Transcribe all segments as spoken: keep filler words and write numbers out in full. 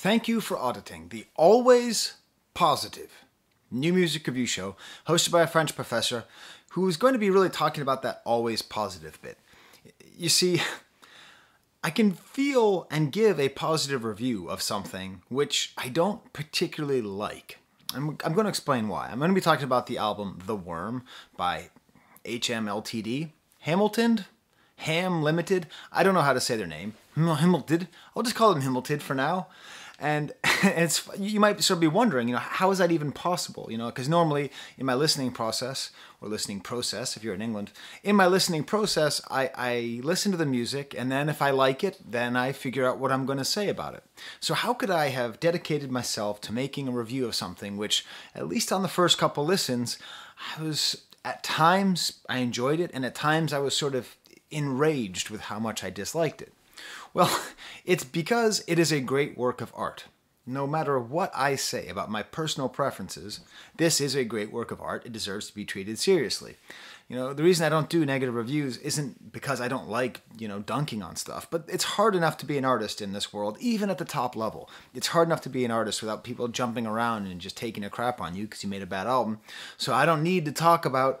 Thank you for auditing the always positive New Music Review Show hosted by a French professor who is going to be really talking about that always positive bit. You see, I can feel and give a positive review of something which I don't particularly like. I'm, I'm going to explain why. I'm going to be talking about the album The Worm by H M L T D, Hamilton, Ham Limited. I don't know how to say their name. Hamilton. I'll just call them Hamilton for now. And it's, you might sort of be wondering, you know, how is that even possible? You know, because normally in my listening process, or listening process if you're in England, in my listening process, I, I listen to the music, and then if I like it, then I figure out what I'm going to say about it. So how could I have dedicated myself to making a review of something which, at least on the first couple listens, I was, at times I enjoyed it, and at times I was sort of enraged with how much I disliked it. Well, it's because it is a great work of art. No matter what I say about my personal preferences, this is a great work of art. It deserves to be treated seriously. You know, the reason I don't do negative reviews isn't because I don't like, you know, dunking on stuff, but it's hard enough to be an artist in this world, even at the top level. It's hard enough to be an artist without people jumping around and just taking a crap on you because you made a bad album. So I don't need to talk about,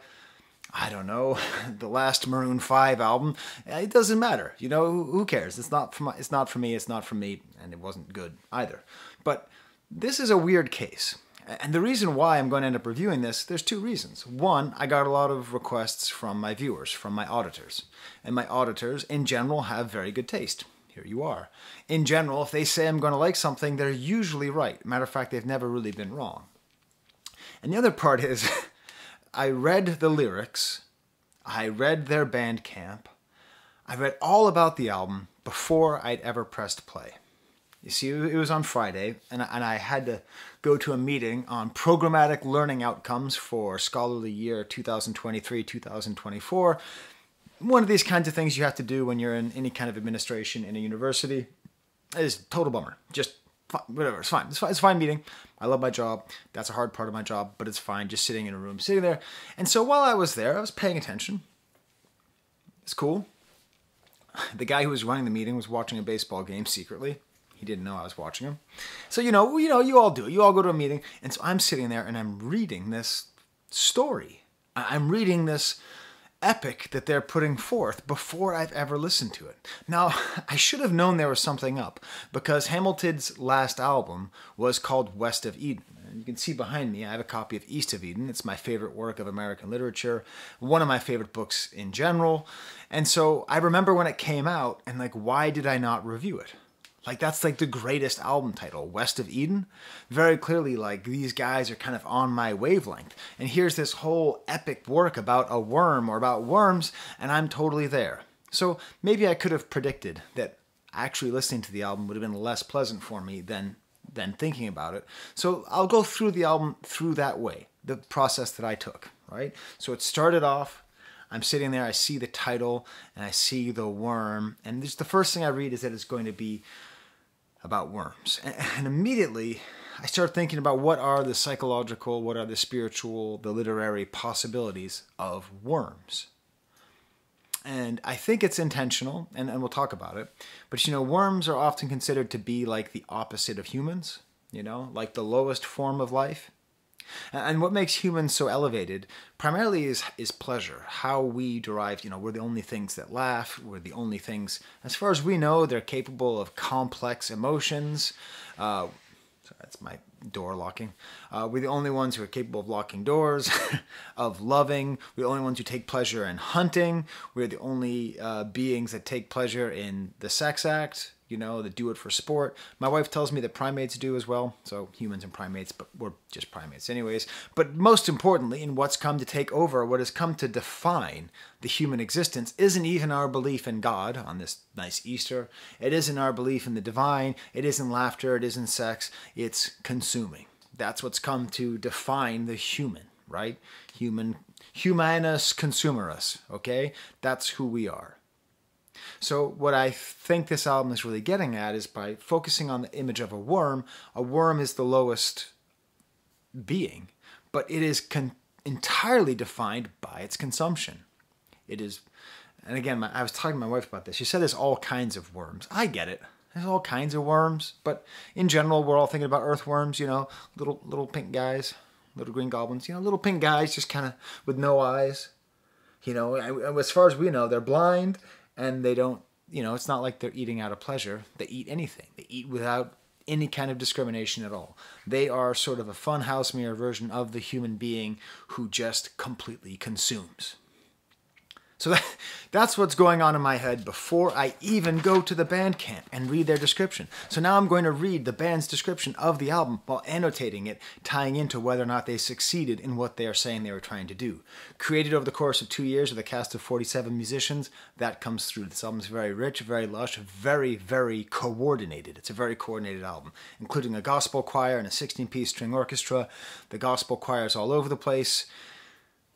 I don't know, the last Maroon five album. It doesn't matter. You know, who cares? It's not for my, it's not for me, it's not for me, and it wasn't good either. But this is a weird case. And the reason why I'm going to end up reviewing this, there's two reasons. One, I got a lot of requests from my viewers, from my auditors. And my auditors, in general, have very good taste. Here you are. In general, if they say I'm going to like something, they're usually right. Matter of fact, they've never really been wrong. And the other part is, I read the lyrics, I read their Bandcamp, I read all about the album before I'd ever pressed play. You see, it was on Friday, and I had to go to a meeting on programmatic learning outcomes for scholarly year two thousand twenty-three to two thousand twenty-four. One of these kinds of things you have to do when you're in any kind of administration in a university. It is a total bummer. Just whatever, it's fine. It's fine. It's a fine meeting. I love my job. That's a hard part of my job, but it's fine. Just sitting in a room, sitting there. And so while I was there, I was paying attention. It's cool. The guy who was running the meeting was watching a baseball game secretly. He didn't know I was watching him. So, you know, you know, you all do it. You all go to a meeting. And so I'm sitting there and I'm reading this story. I'm reading this epic that they're putting forth before I've ever listened to it. Now, I should have known there was something up because Hamilton's last album was called West of Eden. And you can see behind me, I have a copy of East of Eden. It's my favorite work of American literature, one of my favorite books in general. And so I remember when it came out and like, why did I not review it? Like, that's like the greatest album title, West of Eden. Very clearly, like, these guys are kind of on my wavelength. And here's this whole epic work about a worm or about worms, and I'm totally there. So maybe I could have predicted that actually listening to the album would have been less pleasant for me than, than thinking about it. So I'll go through the album through that way, the process that I took, right? So it started off, I'm sitting there, I see the title, and I see The Worm. And this, the first thing I read is that it's going to be about worms. And immediately I start thinking about what are the psychological, what are the spiritual, the literary possibilities of worms. And I think it's intentional, and, and we'll talk about it. But you know, worms are often considered to be like the opposite of humans, you know, like the lowest form of life. And what makes humans so elevated primarily is, is pleasure, how we derive, you know, we're the only things that laugh, we're the only things, as far as we know, they're capable of complex emotions. Uh, sorry, that's my door locking. Uh, we're the only ones who are capable of locking doors, of loving. We're the only ones who take pleasure in hunting. We're the only uh, beings that take pleasure in the sex act. You know, that do it for sport. My wife tells me that primates do as well. So humans and primates, but we're just primates anyways. But most importantly, in what's come to take over, what has come to define the human existence isn't even our belief in God on this nice Easter. It isn't our belief in the divine. It isn't laughter. It isn't sex. It's consuming. That's what's come to define the human, right? Human, humanus consumerus, okay? That's who we are. So what I think this album is really getting at is by focusing on the image of a worm, a worm is the lowest being, but it is con entirely defined by its consumption. It is, and again, my, I was talking to my wife about this. She said there's all kinds of worms. I get it. There's all kinds of worms, but in general, we're all thinking about earthworms, you know, little little pink guys, little green goblins, you know, little pink guys just kind of with no eyes. You know, as far as we know, they're blind and they don't, you know, it's not like they're eating out of pleasure. They eat anything. They eat without any kind of discrimination at all. They are sort of a funhouse mirror version of the human being who just completely consumes. So that, that's what's going on in my head before I even go to the band camp and read their description. So now I'm going to read the band's description of the album while annotating it, tying into whether or not they succeeded in what they are saying they were trying to do. Created over the course of two years with a cast of forty-seven musicians, that comes through. This album's very rich, very lush, very, very coordinated. It's a very coordinated album, including a gospel choir and a sixteen-piece string orchestra. The gospel choir's all over the place.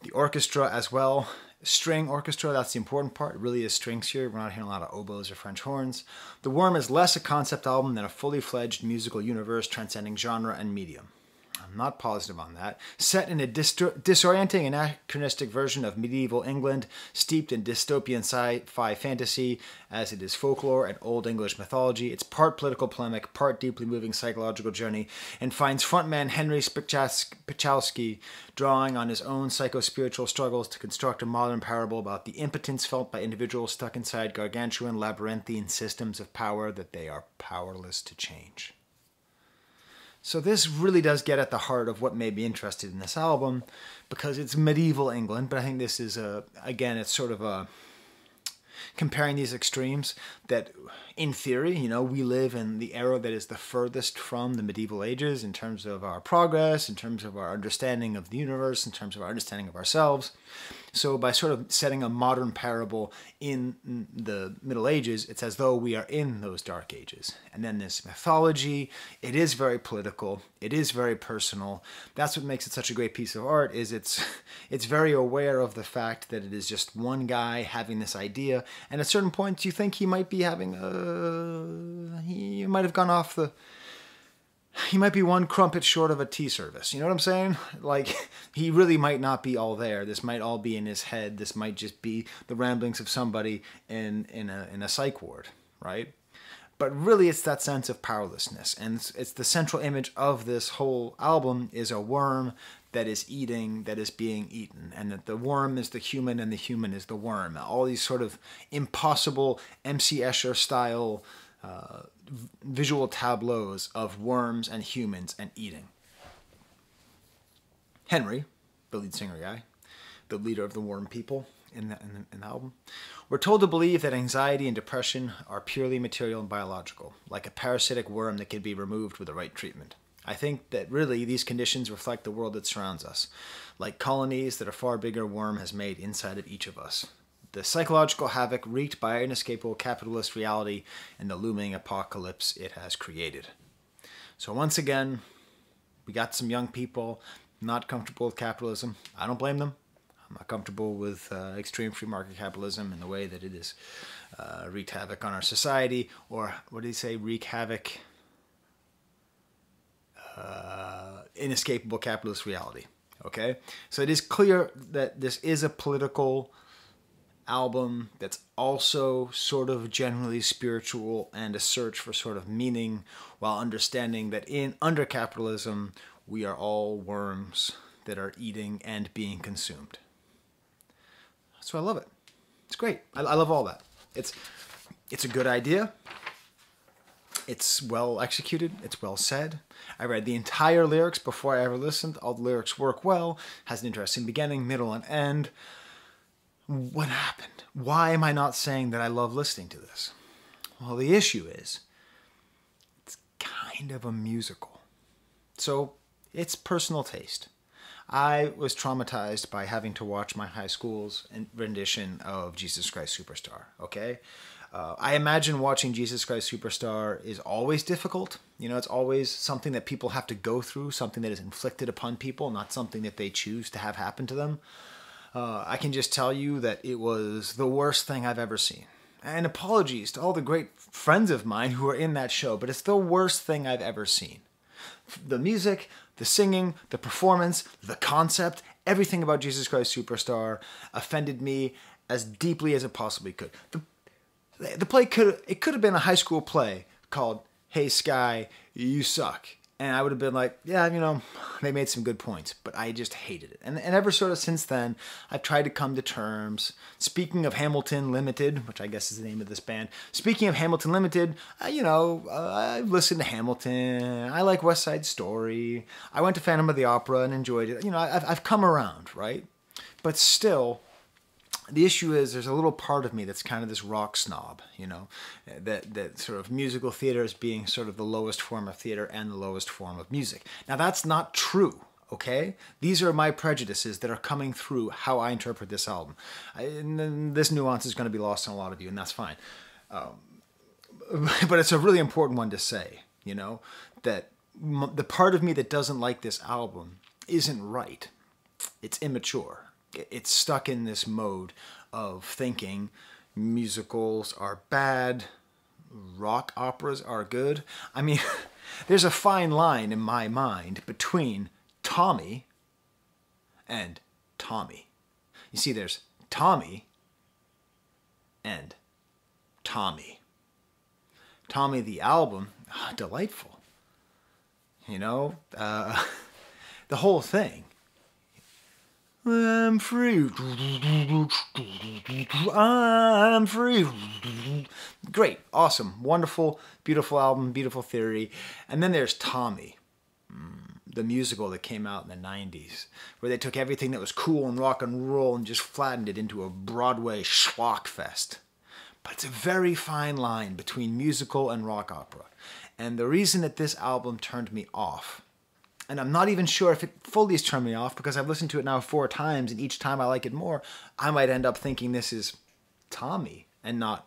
The orchestra as well. String orchestra, that's the important part. It really is strings here. We're not hearing a lot of oboes or French horns. The Worm is less a concept album than a fully fledged musical universe transcending genre and medium. I'm not positive on that. Set in a dis disorienting, anachronistic version of medieval England, steeped in dystopian sci-fi fantasy, as it is folklore and Old English mythology, it's part political polemic, part deeply moving psychological journey, and finds frontman Henry Spitchkowski drawing on his own psycho-spiritual struggles to construct a modern parable about the impotence felt by individuals stuck inside gargantuan labyrinthine systems of power that they are powerless to change. So this really does get at the heart of what made me interested in this album, because it's medieval England, but I think this is, a again, it's sort of a comparing these extremes that, in theory, you know, we live in the era that is the furthest from the medieval ages in terms of our progress, in terms of our understanding of the universe, in terms of our understanding of ourselves. So by sort of setting a modern parable in the Middle Ages, it's as though we are in those dark ages. And then this mythology, it is very political, it is very personal. That's what makes it such a great piece of art, is it's it's very aware of the fact that it is just one guy having this idea, and at certain points you think he might be having a... he might have gone off the... He might be one crumpet short of a tea service. You know what I'm saying? Like, he really might not be all there. This might all be in his head. This might just be the ramblings of somebody in, in, a, in a psych ward, right? But really, it's that sense of powerlessness. And it's, it's the central image of this whole album is a worm that is eating, that is being eaten. And that the worm is the human and the human is the worm. All these sort of impossible M C Escher-style Uh, visual tableaus of worms and humans and eating. Henry, the lead singer guy, the leader of the worm people in the, in the, in the album, we're told to believe that anxiety and depression are purely material and biological, like a parasitic worm that can be removed with the right treatment. I think that really these conditions reflect the world that surrounds us, like colonies that a far bigger worm has made inside of each of us. The psychological havoc wreaked by inescapable capitalist reality and the looming apocalypse it has created. So once again, we got some young people not comfortable with capitalism. I don't blame them. I'm not comfortable with uh, extreme free market capitalism and the way that it is uh, wreaked havoc on our society, or what did he say, wreak havoc? Uh, inescapable capitalist reality, okay? So it is clear that this is a political album that's also sort of generally spiritual and a search for sort of meaning, while understanding that in under capitalism we are all worms that are eating and being consumed. So I love it. It's great. I, I love all that. It's it's a good idea. It's well executed. It's well said. I read the entire lyrics before I ever listened. All the lyrics work well. Has an interesting beginning, middle, and end. What happened? Why am I not saying that I love listening to this? Well, the issue is it's kind of a musical. So it's personal taste. I was traumatized by having to watch my high school's rendition of Jesus Christ Superstar, okay? Uh, I imagine watching Jesus Christ Superstar is always difficult. You know, it's always something that people have to go through, something that is inflicted upon people, not something that they choose to have happen to them. Uh, I can just tell you that it was the worst thing I've ever seen. And apologies to all the great friends of mine who are in that show, but it's the worst thing I've ever seen. The music, the singing, the performance, the concept, everything about Jesus Christ Superstar offended me as deeply as it possibly could. The, the play could, it could have been a high school play called Hey Sky, You Suck. And I would have been like, yeah, you know, they made some good points, but I just hated it. And, and ever sort of since then, I've tried to come to terms. Speaking of Hamilton Limited, which I guess is the name of this band. Speaking of Hamilton Limited, uh, you know, uh, I've listened to Hamilton. I like West Side Story. I went to Phantom of the Opera and enjoyed it. You know, I've, I've come around, right? But still, the issue is there's a little part of me that's kind of this rock snob, you know, that, that sort of musical theater as being sort of the lowest form of theater and the lowest form of music. Now, that's not true, okay? These are my prejudices that are coming through how I interpret this album. I, and this nuance is going to be lost on a lot of you, and that's fine. Um, but it's a really important one to say, you know, that m the part of me that doesn't like this album isn't right. It's immature. It's stuck in this mode of thinking musicals are bad, rock operas are good. I mean, there's a fine line in my mind between Tommy and Tommy. You see, there's Tommy and Tommy. Tommy the album, oh, delightful. You know, uh, the whole thing. I'm free. I'm free. Great. Awesome. Wonderful. Beautiful album. Beautiful theory. And then there's Tommy, the musical that came out in the nineties, where they took everything that was cool and rock and roll and just flattened it into a Broadway schlock fest. But it's a very fine line between musical and rock opera. And the reason that this album turned me off, and I'm not even sure if it fully has turned me off because I've listened to it now four times and each time I like it more, I might end up thinking this is Tommy and not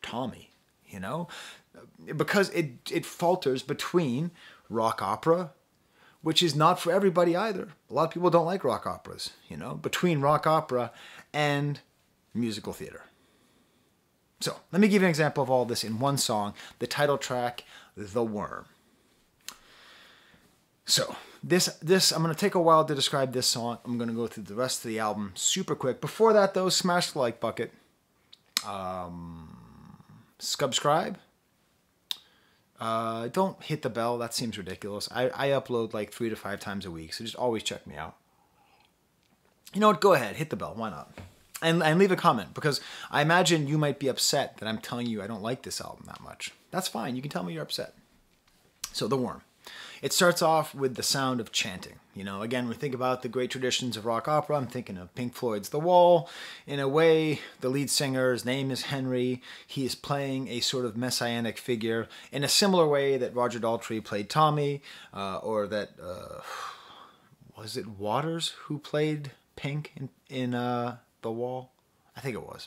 Tommy, you know? Because it, it falters between rock opera, which is not for everybody either. A lot of people don't like rock operas, you know? Between rock opera and musical theater. So let me give you an example of all this in one song, the title track, The Worm. So this, this I'm going to take a while to describe this song. I'm going to go through the rest of the album super quick. Before that, though, smash the like bucket. Um, subscribe. Uh, don't hit the bell. That seems ridiculous. I, I upload like three to five times a week, so just always check me out. You know what? Go ahead. Hit the bell. Why not? And, and leave a comment, because I imagine you might be upset that I'm telling you I don't like this album that much. That's fine. You can tell me you're upset. So, The Worm. It starts off with the sound of chanting. You know, again, we think about the great traditions of rock opera. I'm thinking of Pink Floyd's The Wall. In a way, the lead singer's name is Henry. He is playing a sort of messianic figure in a similar way that Roger Daltrey played Tommy, uh, or that, uh, was it Waters who played Pink in, in uh, The Wall? I think it was.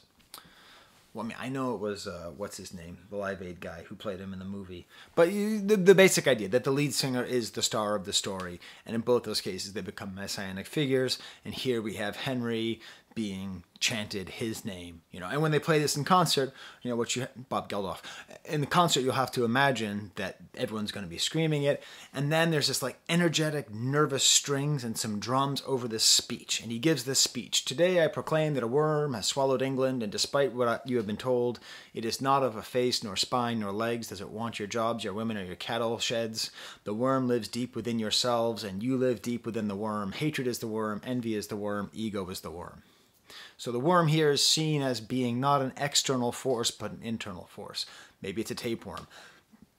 Well, I mean, I know it was, uh, what's his name, the Live Aid guy who played him in the movie. But you, the, the basic idea, that the lead singer is the star of the story. And in both those cases, they become messianic figures. And here we have Henry being chanted his name. You know, and when they play this in concert, you know, what you, Bob Geldof, in the concert, you'll have to imagine that everyone's going to be screaming it. And then there's this like energetic, nervous strings and some drums over this speech. And he gives this speech. Today, I proclaim that a worm has swallowed England. And despite what I, you have been told, it is not of a face, nor spine, nor legs. Does it want your jobs, your women, or your cattle sheds? The worm lives deep within yourselves, and you live deep within the worm. Hatred is the worm. Envy is the worm. Ego is the worm. So the worm here is seen as being not an external force, but an internal force. Maybe it's a tapeworm.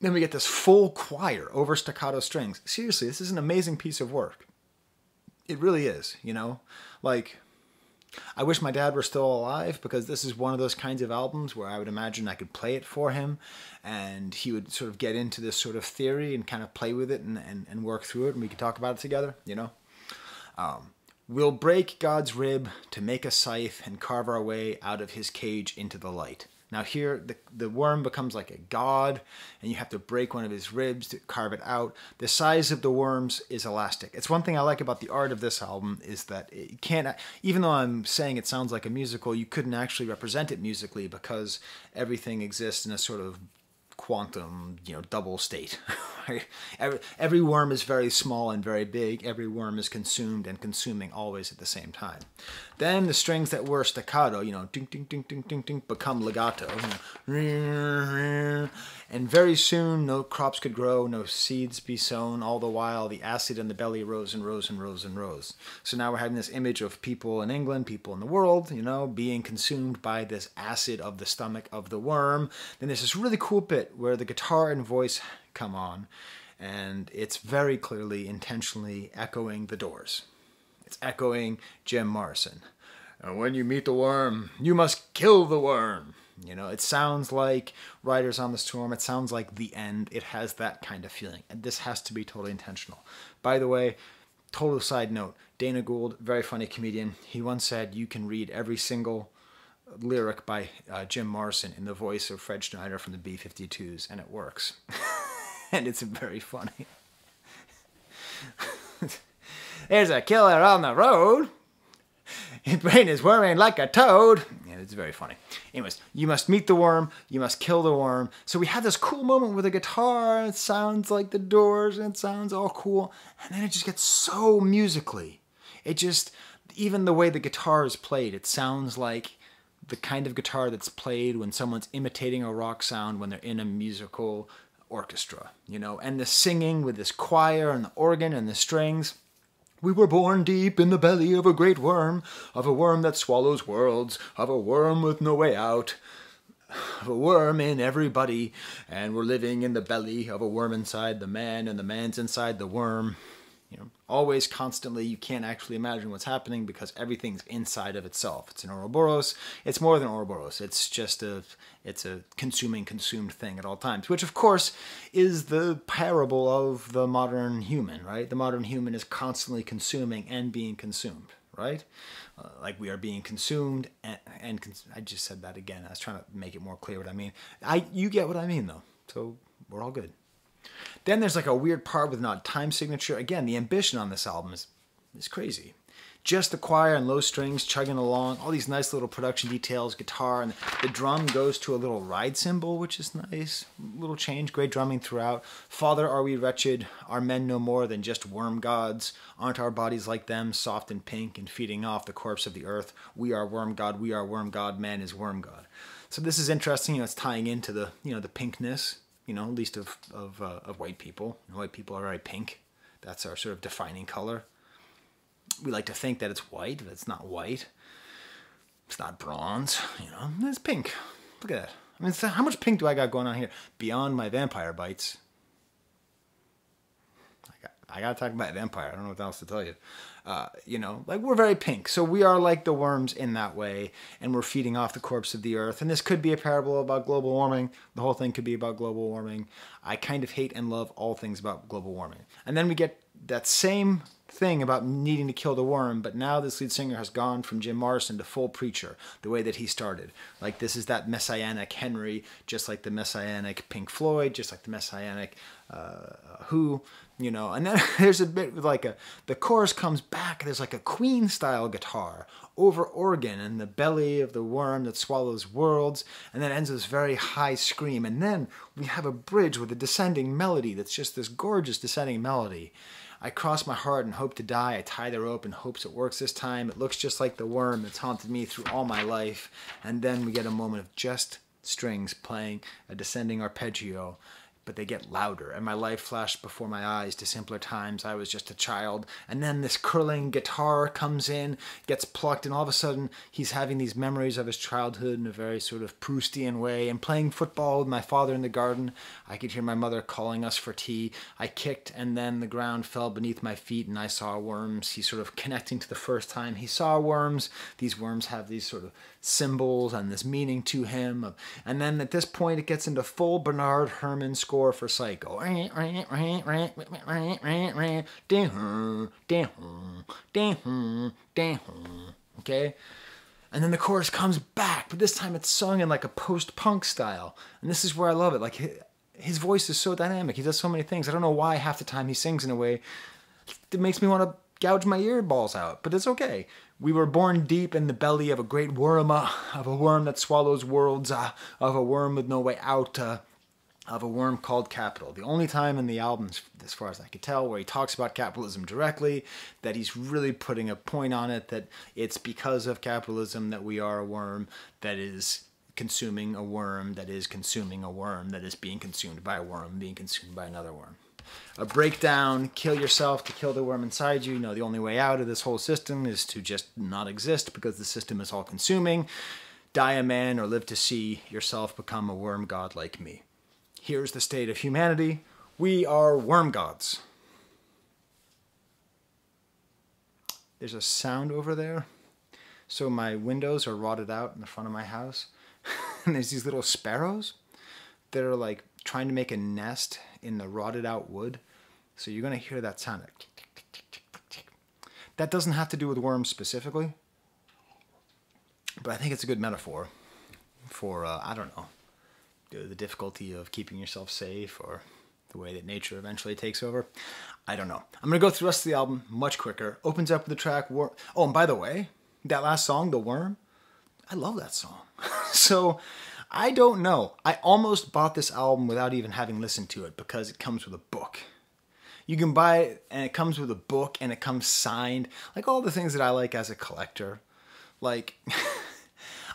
Then we get this full choir over staccato strings. Seriously, this is an amazing piece of work. It really is, you know? Like, I wish my dad were still alive, because this is one of those kinds of albums where I would imagine I could play it for him and he would sort of get into this sort of theory and kind of play with it and, and, and work through it, and we could talk about it together, you know? Um... We'll break God's rib to make a scythe and carve our way out of his cage into the light. Now here, the, the worm becomes like a god, and you have to break one of his ribs to carve it out. The size of the worms is elastic. It's one thing I like about the art of this album is that it can't, even though I'm saying it sounds like a musical, you couldn't actually represent it musically because everything exists in a sort of quantum, you know, double state. right? Every, every worm is very small and very big. Every worm is consumed and consuming always at the same time. Then the strings that were staccato, you know, ding, ding, ding, ding, ding, ding, become legato. And very soon, no crops could grow, no seeds be sown. All the while, the acid in the belly rose and rose and rose and rose. So now we're having this image of people in England, people in the world, you know, being consumed by this acid of the stomach of the worm. Then there's this really cool bit where the guitar and voice come on, and it's very clearly intentionally echoing The Doors. It's echoing Jim Morrison. And when you meet the worm, you must kill the worm. You know, it sounds like Riders on the Storm. It sounds like The End. It has that kind of feeling. And this has to be totally intentional. By the way, total side note, Dana Gould, very funny comedian. He once said, you can read every single lyric by uh, Jim Morrison in the voice of Fred Schneider from the B fifty-twos, and it works. And it's very funny. There's a killer on the road. His brain is worrying like a toad. Yeah, it's very funny. Anyways, you must meet the worm. You must kill the worm. So we had this cool moment with a guitar. It sounds like The Doors. And it sounds all cool. And then it just gets so musically. It just, even the way the guitar is played, it sounds like the kind of guitar that's played when someone's imitating a rock sound when they're in a musical orchestra, you know, and the singing with this choir and the organ and the strings. We were born deep in the belly of a great worm, of a worm that swallows worlds, of a worm with no way out, of a worm in everybody, and we're living in the belly of a worm inside the man, and the man's inside the worm. You know, always, constantly, you can't actually imagine what's happening because everything's inside of itself. It's an Ouroboros. It's more than Ouroboros. It's just a, it's a consuming, consumed thing at all times, which, of course, is the parable of the modern human, right? The modern human is constantly consuming and being consumed, right? Uh, like we are being consumed and, and cons I just said that again. I was trying to make it more clear what I mean. I, you get what I mean, though. So we're all good. Then there's like a weird part with an odd time signature. Again, the ambition on this album is, is crazy. Just the choir and low strings chugging along, all these nice little production details, guitar, and the drum goes to a little ride cymbal, which is nice. Little change, great drumming throughout. Father, are we wretched? Are men no more than just worm gods? Aren't our bodies like them, soft and pink and feeding off the corpse of the earth? We are worm god, we are worm god, man is worm god. So this is interesting, you know, it's tying into the, you know, the pinkness. You know, at least of, of, uh, of white people. And white people are very pink. That's our sort of defining color. We like to think that it's white, but it's not white. It's not bronze, you know, it's pink. Look at that. I mean, so how much pink do I got going on here? Beyond my vampire bites. I got, I got to talk about vampire. I don't know what else to tell you. Uh, you know, like we're very pink. So we are like the worms in that way, and we're feeding off the corpse of the earth. And this could be a parable about global warming. The whole thing could be about global warming. I kind of hate and love all things about global warming. And then we get that same thing about needing to kill the worm, but now this lead singer has gone from Jim Morrison to full preacher, the way that he started. Like this is that messianic Henry, just like the messianic Pink Floyd, just like the messianic uh, Who, you know. And then there's a bit with like a, the chorus comes back, there's like a Queen style guitar over organ and the belly of the worm that swallows worlds, and then ends with this very high scream. And then we have a bridge with a descending melody that's just this gorgeous descending melody. I cross my heart and hope to die. I tie the rope and hopes it works this time. It looks just like the worm that's haunted me through all my life. And then we get a moment of just strings playing a descending arpeggio, but they get louder. And my life flashed before my eyes to simpler times. I was just a child. And then this curling guitar comes in, gets plucked, and all of a sudden he's having these memories of his childhood in a very sort of Proustian way, and playing football with my father in the garden. I could hear my mother calling us for tea. I kicked, and then the ground fell beneath my feet, and I saw worms. He's sort of connecting to the first time he saw worms. These worms have these sort of symbols and this meaning to him. And then at this point it gets into full Bernard Herrmann score for Psycho. Okay? And then the chorus comes back, but this time it's sung in like a post-punk style. And this is where I love it. Like, his voice is so dynamic. He does so many things. I don't know why half the time he sings in a way that makes me want to gouge my ear balls out, but it's okay. We were born deep in the belly of a great worm, uh, of a worm that swallows worlds, uh, of a worm with no way out, uh, of A Worm Called Capital. The only time in the albums, as far as I could tell, where he talks about capitalism directly, that he's really putting a point on it, that it's because of capitalism that we are a worm that is consuming a worm that is consuming a worm that is being consumed by a worm being consumed by another worm. A breakdown, kill yourself to kill the worm inside you. You know, the only way out of this whole system is to just not exist because the system is all consuming. Die a man or live to see yourself become a worm god like me. Here's the state of humanity. We are worm gods. There's a sound over there. So my windows are rotted out in the front of my house. And there's these little sparrows that are like trying to make a nest in the rotted out wood. So you're going to hear that sound. That doesn't have to do with worms specifically. But I think it's a good metaphor for, uh, I don't know, the difficulty of keeping yourself safe, or the way that nature eventually takes over. I don't know. I'm going to go through the rest of the album much quicker. Opens up with the track Worm. Oh, and by the way, that last song, The Worm, I love that song. So I don't know. I almost bought this album without even having listened to it because it comes with a book. You can buy it and it comes with a book and it comes signed. Like all the things that I like as a collector. Like...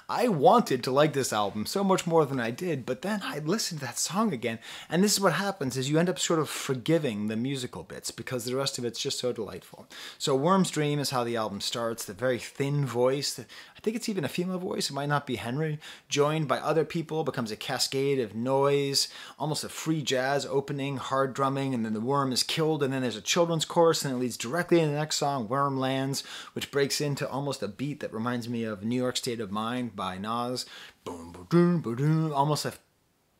I wanted to like this album so much more than I did, but then I listened to that song again, and this is what happens, is you end up sort of forgiving the musical bits because the rest of it's just so delightful. So Worm's Dream is how the album starts, the very thin voice, the, I think it's even a female voice, it might not be Henry, joined by other people, becomes a cascade of noise, almost a free jazz opening, hard drumming, and then the worm is killed, and then there's a children's chorus, and it leads directly into the next song, Worm Lands, which breaks into almost a beat that reminds me of New York State of Mind by Nas, boom, ba-doom, ba-doom, almost like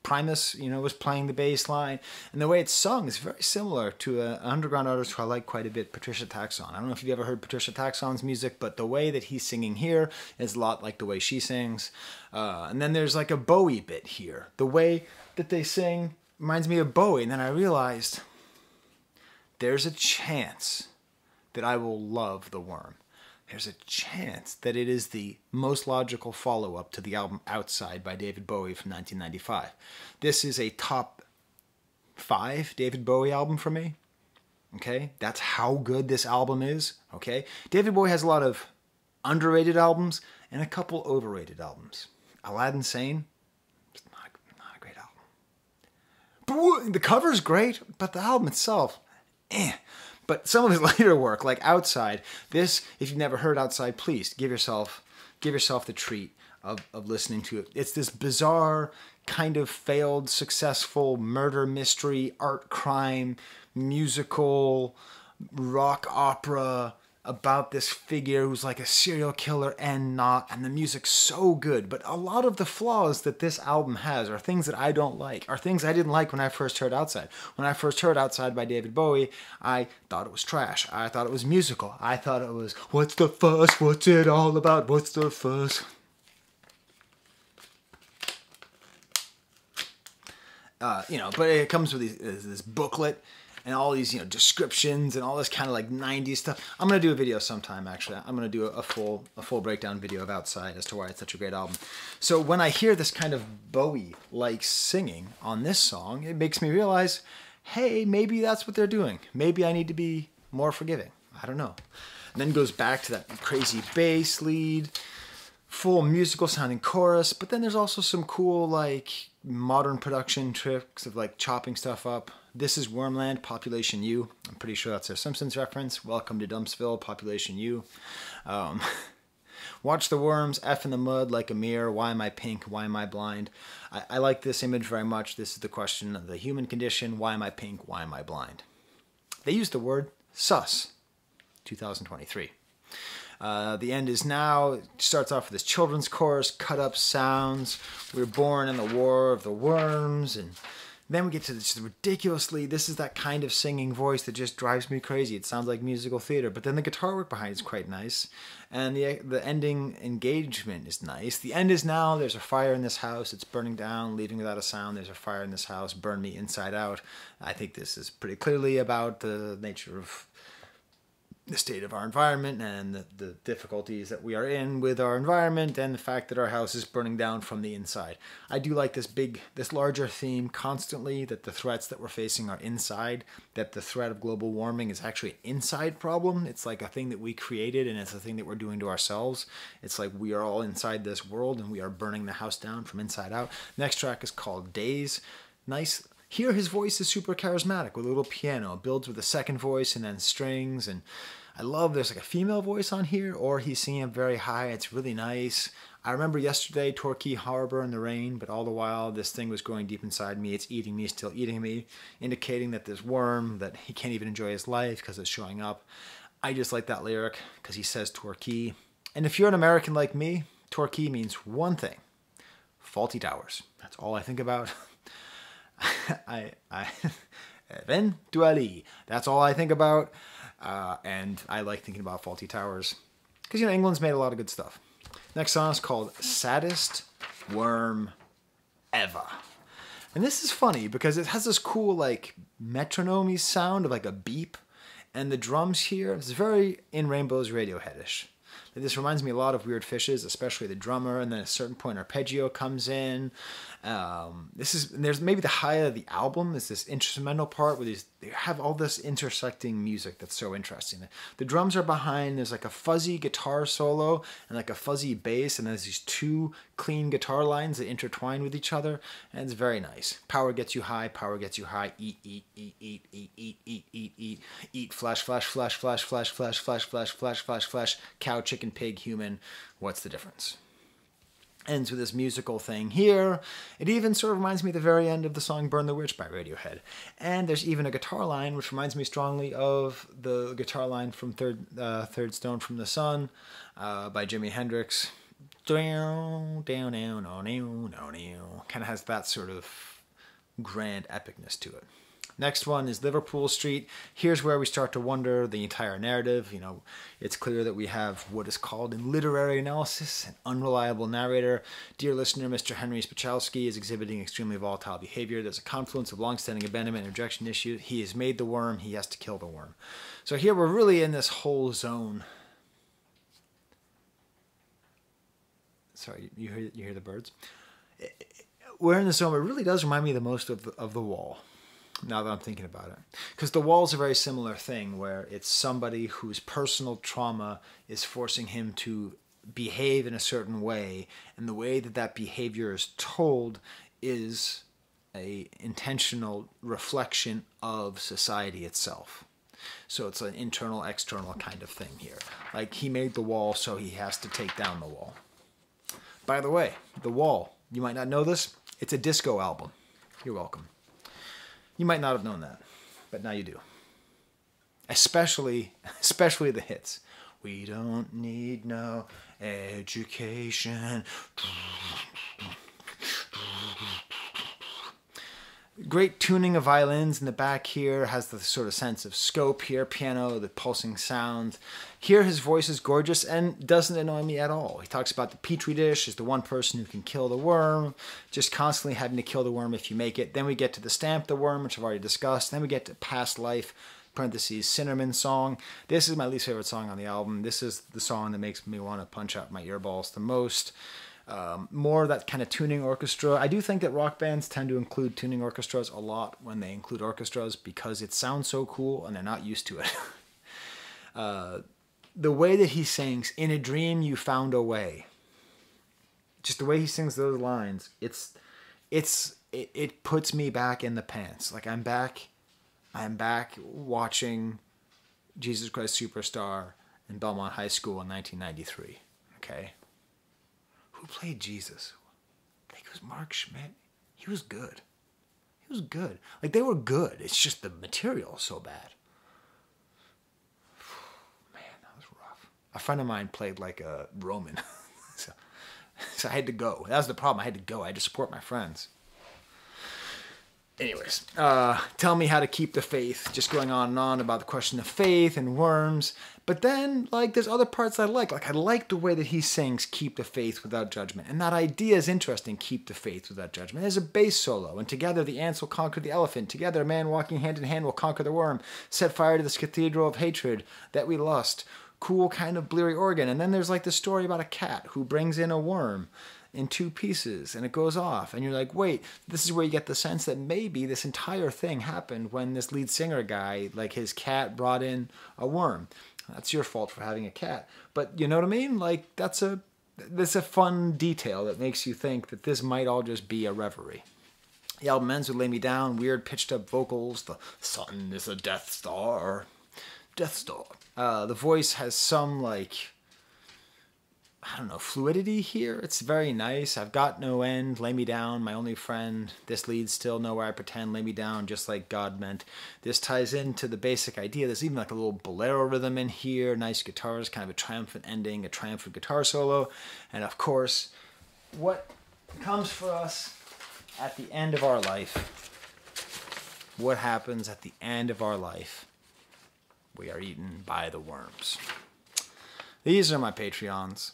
Primus, you know, was playing the bass line. And the way it's sung is very similar to an underground artist who I like quite a bit, Patricia Taxon. I don't know if you've ever heard Patricia Taxon's music, but the way that he's singing here is a lot like the way she sings. Uh, and then there's like a Bowie bit here. The way that they sing reminds me of Bowie. And then I realized there's a chance that I will love The Worm. There's a chance that it is the most logical follow-up to the album Outside by David Bowie from nineteen ninety-five. This is a top five David Bowie album for me, okay? That's how good this album is, okay? David Bowie has a lot of underrated albums and a couple overrated albums. Aladdin Sane, it's not a, not a great album. But the cover's great, but the album itself, eh. But some of his later work, like Outside, this, if you've never heard Outside, please give yourself give yourself the treat of, of listening to it. It's this bizarre kind of failed, successful murder mystery, art crime, musical, rock opera about this figure who's like a serial killer and not, and the music's so good. But a lot of the flaws that this album has are things that I don't like, are things I didn't like when I first heard Outside. When I first heard Outside by David Bowie, I thought it was trash. I thought it was musical. I thought it was, what's the fuss? What's it all about? What's the fuss? Uh, you know, but it comes with these, this booklet and all these, you know, descriptions and all this kind of like nineties stuff. I'm going to do a video sometime, actually. I'm going to do a full a full breakdown video of Outside as to why it's such a great album. So when I hear this kind of Bowie-like singing on this song, it makes me realize, hey, maybe that's what they're doing. Maybe I need to be more forgiving. I don't know. And then goes back to that crazy bass lead, full musical sounding chorus, but then there's also some cool, like, modern production tricks of, like, chopping stuff up. This is Wormland, Population U. I'm pretty sure that's a Simpsons reference. Welcome to Dumpsville, Population U. Um, watch the worms, F in the mud like a mirror. Why am I pink? Why am I blind? I, I like this image very much. This is the question of the human condition. Why am I pink? Why am I blind? They used the word sus, two thousand twenty-three. Uh, the end is now. It starts off with this children's chorus, cut-up sounds. We were born in the war of the worms, and then we get to this ridiculously, this is that kind of singing voice that just drives me crazy. It sounds like musical theater, but then the guitar work behind is quite nice. And the the ending engagement is nice. The end is now, there's a fire in this house, it's burning down, leaving without a sound, there's a fire in this house, burn me inside out. I think this is pretty clearly about the nature of the state of our environment and the, the difficulties that we are in with our environment and the fact that our house is burning down from the inside. I do like this big, this larger theme constantly, that the threats that we're facing are inside, that the threat of global warming is actually an inside problem. It's like a thing that we created, and it's a thing that we're doing to ourselves. It's like we are all inside this world, and we are burning the house down from inside out. Next track is called Days. Nice. Here his voice is super charismatic with a little piano. It builds with a second voice and then strings, and I love there's like a female voice on here, or he's singing up very high. It's really nice. I remember yesterday, Torquay Harbor in the rain, but all the while this thing was growing deep inside me. It's eating me, still eating me, indicating that this worm, that he can't even enjoy his life because it's showing up. I just like that lyric because he says Torquay. And if you're an American like me, Torquay means one thing: faulty towers. That's all I think about. I, I, eventually, that's all I think about. Uh, and I like thinking about faulty towers because, you know, England's made a lot of good stuff. Next song is called Saddest Worm Ever. And this is funny because it has this cool, like, metronome sound of like a beep. And the drums here, it's very In Rainbows Radiohead-ish. This reminds me a lot of Weird Fishes, especially the drummer, and then at a certain point arpeggio comes in. Um, this is there's maybe the highlight of the album is this instrumental part where these, they have all this intersecting music that's so interesting. The drums are behind, there's like a fuzzy guitar solo and like a fuzzy bass, and there's these two clean guitar lines that intertwine with each other, and it's very nice. Power gets you high, power gets you high, eat, eat, eat, eat, eat, eat, eat, eat, eat, eat, flash, flash, flash, flash, flash, flash, flash, flash, flash, flash, flash, cow, chicken, pig, human, what's the difference? Ends with this musical thing here. It even sort of reminds me of the very end of the song Burn the Witch by Radiohead. And there's even a guitar line which reminds me strongly of the guitar line from Third, uh, Third Stone from the Sun uh, by Jimi Hendrix. Down, down, down, down, down, down. Kind of has that sort of grand epicness to it. Next one is Liverpool Street. Here's where we start to wonder the entire narrative. You know, it's clear that we have what is called in literary analysis an unreliable narrator. Dear listener, Mister Henry Spitchkowski is exhibiting extremely volatile behavior. There's a confluence of long-standing abandonment and rejection issues. He has made the worm. He has to kill the worm. So here we're really in this whole zone. Sorry, you hear, you hear the birds? We're in the zone. It really does remind me the most of the, of the Wall. Now that I'm thinking about it. Because The Wall is a very similar thing where it's somebody whose personal trauma is forcing him to behave in a certain way, and the way that that behavior is told is an intentional reflection of society itself. So it's an internal, external kind of thing here. Like, he made the wall, so he has to take down the wall. By the way, The Wall, you might not know this, it's a disco album. You're welcome. You might not have known that, but now you do. Especially, especially the hits. We don't need no education. Great tuning of violins in the back here, has the sort of sense of scope here, piano, the pulsing sound. Here his voice is gorgeous and doesn't annoy me at all. He talks about the petri dish is the one person who can kill the worm, just constantly having to kill the worm if you make it. Then we get to the stamp the worm, which I've already discussed. Then we get to Past Life, parentheses, Cinnamon Song. This is my least favorite song on the album. This is the song that makes me want to punch out my earballs the most. Um, more of that kind of tuning orchestra. I do think that rock bands tend to include tuning orchestras a lot when they include orchestras because it sounds so cool and they're not used to it. uh, the way that he sings, in a dream you found a way. Just the way he sings those lines, it's, it's, it, it puts me back in the pants. Like I'm back, I'm back watching Jesus Christ Superstar in Belmont High School in nineteen ninety-three, okay? Who played Jesus? I think it was Mark Schmidt. He was good. He was good. Like, they were good. It's just the material so bad. Man, that was rough. A friend of mine played, like, a Roman. so, so I had to go. That was the problem. I had to go. I had to support my friends. anyways, uh, tell me how to keep the faith, just going on and on about the question of faith and worms. But then, like, there's other parts I like. Like, I like the way that he sings keep the faith without judgment. And that idea is interesting, keep the faith without judgment. There's a bass solo, and together the ants will conquer the elephant. Together a man walking hand in hand will conquer the worm. Set fire to this cathedral of hatred that we lost. Cool kind of bleary organ. And then there's, like, the story about a cat who brings in a worm in two pieces, and it goes off, and you're like, wait, this is where you get the sense that maybe this entire thing happened when this lead singer guy, like, his cat brought in a worm. That's your fault for having a cat. But you know what I mean? Like, that's a, that's a fun detail that makes you think that this might all just be a reverie. The album ends with Lay Me Down, weird pitched up vocals, the sun is a death star, death star. Uh, the voice has some, like, I don't know, fluidity here. It's very nice. I've got no end, lay me down, my only friend. This leads still nowhere I pretend, lay me down, just like God meant. This ties into the basic idea. There's even like a little bolero rhythm in here, nice guitars, kind of a triumphant ending, a triumphant guitar solo. And of course, what comes for us at the end of our life, what happens at the end of our life, we are eaten by the worms. These are my Patreons.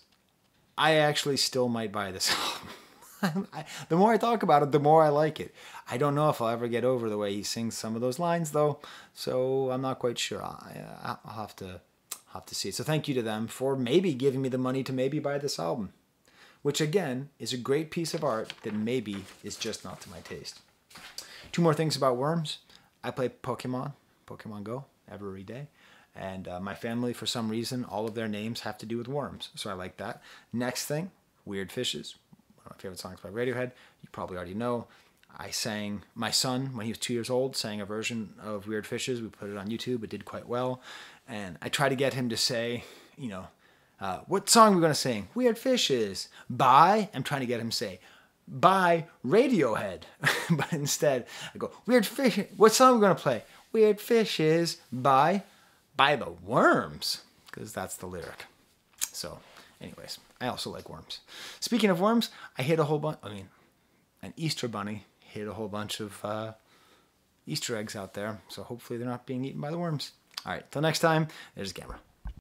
I actually still might buy this album. The more I talk about it, the more I like it. I don't know if I'll ever get over the way he sings some of those lines, though, so I'm not quite sure. I, I'll have to, have to see. So thank you to them for maybe giving me the money to maybe buy this album, which, again, is a great piece of art that maybe is just not to my taste. Two more things about worms. I play Pokemon, Pokemon Go, every day. And uh, my family, for some reason, all of their names have to do with worms. So I like that. Next thing, Weird Fishes. One of my favorite songs by Radiohead. You probably already know. I sang, my son, when he was two years old, sang a version of Weird Fishes. We put it on YouTube. It did quite well. And I tried to get him to say, you know, uh, what song are we going to sing? Weird Fishes. Bye. I'm trying to get him to say, bye, Radiohead. But instead, I go, Weird Fishes. What song are we going to play? Weird Fishes. Bye. By the worms, because that's the lyric. So, anyways, I also like worms. Speaking of worms, I hit a whole bunch, I mean, an Easter bunny hid a whole bunch of uh, Easter eggs out there, so hopefully they're not being eaten by the worms. All right, till next time, there's the camera.